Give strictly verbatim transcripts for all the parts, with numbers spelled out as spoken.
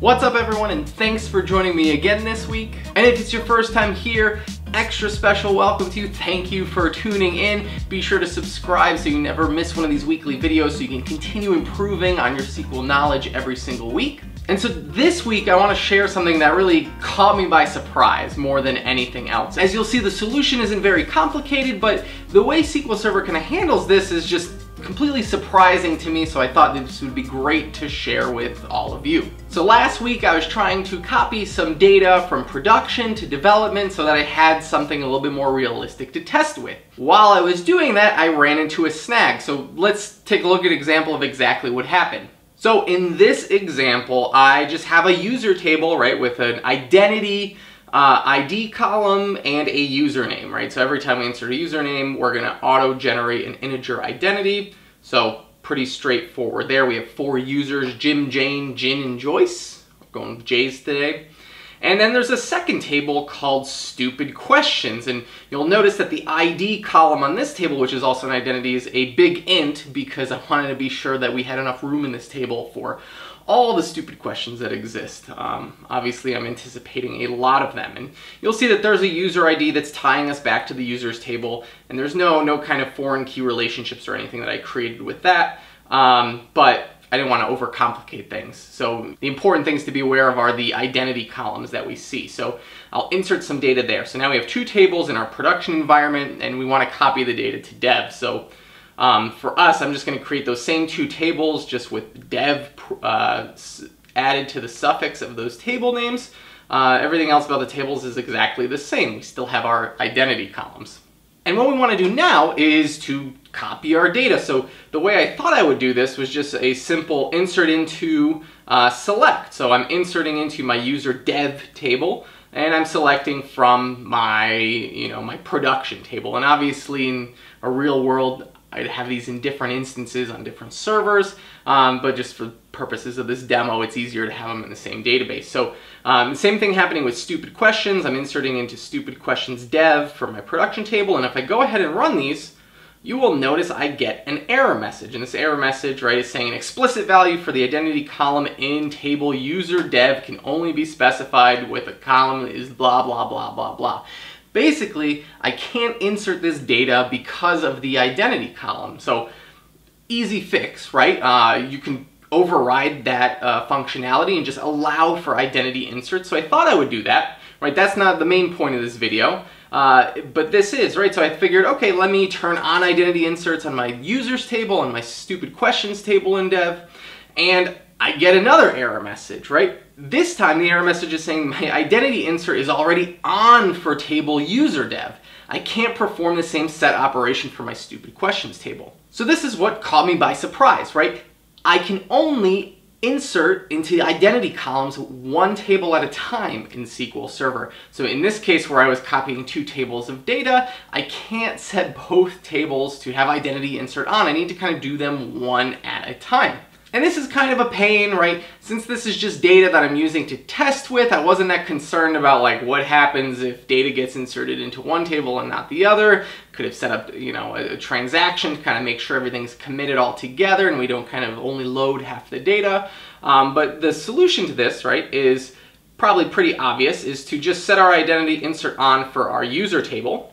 What's up everyone, and thanks for joining me again this week. And if it's your first time here, extra special welcome to you. Thank you for tuning in. Be sure to subscribe so you never miss one of these weekly videos so you can continue improving on your S Q L knowledge every single week. And so this week I want to share something that really caught me by surprise more than anything else. As you'll see, the solution isn't very complicated, but the way S Q L Server kind of handles this is just completely surprising to me, so I thought this would be great to share with all of you. So last week I was trying to copy some data from production to development so that I had something a little bit more realistic to test with. While I was doing that, I ran into a snag. So let's take a look at an example of exactly what happened. So in this example, I just have a user table, right, with an identity, uh, I D column and a username, right? So every time we insert a username, we're gonna auto-generate an integer identity. So pretty straightforward there. We have four users, Jim, Jane, Jin, and Joyce. We're going with J's today. And then there's a second table called Stupid Questions. And you'll notice that the I D column on this table, which is also an identity, is a big int because I wanted to be sure that we had enough room in this table for all the stupid questions that exist. Um, obviously, I'm anticipating a lot of them. And you'll see that there's a user I D that's tying us back to the users table. And there's no, no kind of foreign key relationships or anything that I created with that. Um, but I didn't want to overcomplicate things. So the important things to be aware of are the identity columns that we see. So I'll insert some data there. So now we have two tables in our production environment, and we want to copy the data to dev. So um, for us, I'm just going to create those same two tables just with dev uh, added to the suffix of those table names. Uh, everything else about the tables is exactly the same. We still have our identity columns. And what we want to do now is to copy our data. So the way I thought I would do this was just a simple insert into uh, select. So I'm inserting into my user dev table, and I'm selecting from my, you know, my production table. And obviously in a real world, I'd have these in different instances on different servers, um, but just for purposes of this demo, it's easier to have them in the same database. So um, the same thing happening with stupid questions. I'm inserting into stupid questions dev for my production table, and if I go ahead and run these, you will notice I get an error message. And this error message, right, is saying an explicit value for the identity column in table user dev can only be specified with a column that is blah, blah, blah, blah, blah. Basically, I can't insert this data because of the identity column. So easy fix, right? Uh, you can override that uh, functionality and just allow for identity inserts. So I thought I would do that, right? That's not the main point of this video, uh, but this is, right? So I figured, okay, let me turn on identity inserts on my users table and my stupid questions table in dev, and I get another error message, right? This time the error message is saying my identity insert is already on for table user dev. I can't perform the same set operation for my stupid questions table. So this is what caught me by surprise, right? I can only insert into the identity columns one table at a time in S Q L Server. So in this case where I was copying two tables of data, I can't set both tables to have identity insert on. I need to kind of do them one at a time. And this is kind of a pain, right? Since this is just data that I'm using to test with, I wasn't that concerned about like what happens if data gets inserted into one table and not the other. Could have set up, you know, a, a transaction to kind of make sure everything's committed all together and we don't kind of only load half the data. Um, but the solution to this, right, is probably pretty obvious, is to just set our identity insert on for our user table.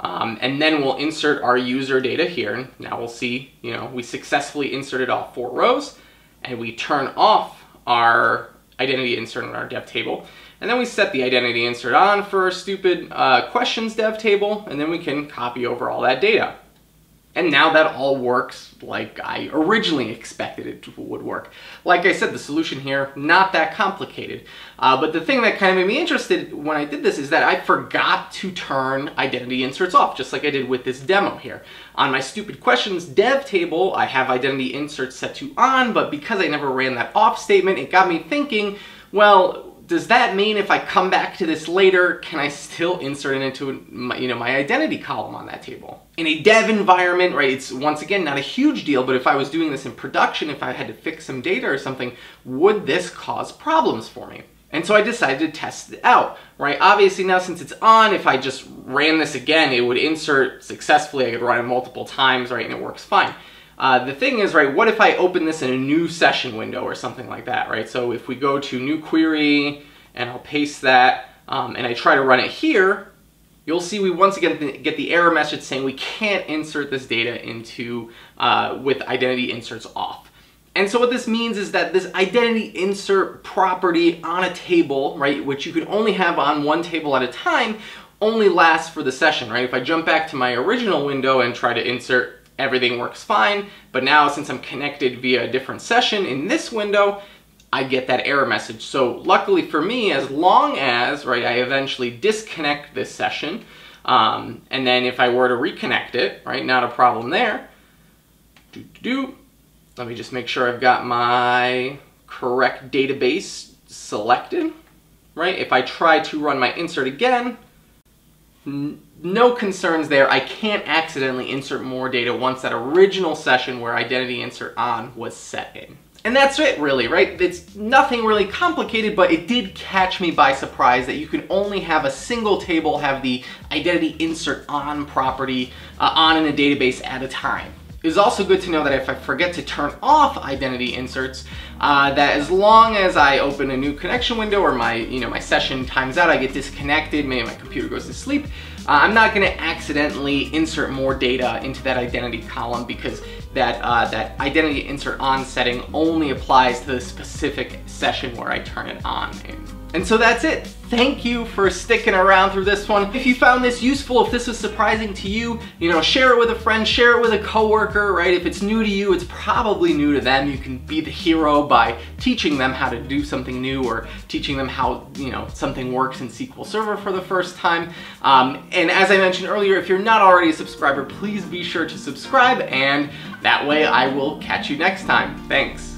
Um, and then we'll insert our user data here. And now we'll see, you know, we successfully inserted all four rows, and we turn off our identity insert in our dev table. And then we set the identity insert on for our stupid uh, questions dev table, and then we can copy over all that data. And now that all works like I originally expected it would work. Like I said, the solution here, not that complicated. Uh, but the thing that kind of made me interested when I did this is that I forgot to turn identity inserts off, just like I did with this demo here. On my stupid questions dev table, I have identity inserts set to on, but because I never ran that off statement, it got me thinking, well, does that mean if I come back to this later, can I still insert it into my, you know, my identity column on that table? In a dev environment, right, it's once again not a huge deal, but if I was doing this in production, if I had to fix some data or something, would this cause problems for me? And so I decided to test it out, right? Obviously now since it's on, if I just ran this again, it would insert successfully, I could run it multiple times, right, and it works fine. Uh, the thing is, right, what if I open this in a new session window or something like that, right? So if we go to new query, and I'll paste that, um, and I try to run it here, you'll see we once again get the error message saying we can't insert this data into uh, with identity inserts off. And so what this means is that this identity insert property on a table, right, which you could only have on one table at a time, only lasts for the session, right? If I jump back to my original window and try to insert, everything works fine, but now since I'm connected via a different session in this window, I get that error message. So luckily for me, as long as, right, I eventually disconnect this session, um, and then if I were to reconnect it, right, not a problem there. Do, do, do. Let me just make sure I've got my correct database selected, right? If I try to run my insert again, no concerns there. I can't accidentally insert more data once that original session where identity insert on was set in. And that's it really, right? It's nothing really complicated, but it did catch me by surprise that you can only have a single table have the identity insert on property uh, on in a database at a time. It's also good to know that if I forget to turn off identity inserts, uh, that as long as I open a new connection window or my, you know, my session times out, I get disconnected, maybe my computer goes to sleep, uh, I'm not going to accidentally insert more data into that identity column because that, uh, that identity insert on setting only applies to the specific session where I turn it on in. And so that's it. Thank you for sticking around through this one. If you found this useful, if this was surprising to you, you know, share it with a friend, share it with a coworker, right? If it's new to you, it's probably new to them. You can be the hero by teaching them how to do something new or teaching them how, you know, something works in S Q L Server for the first time. Um, and as I mentioned earlier, if you're not already a subscriber, please be sure to subscribe, and that way I will catch you next time. Thanks.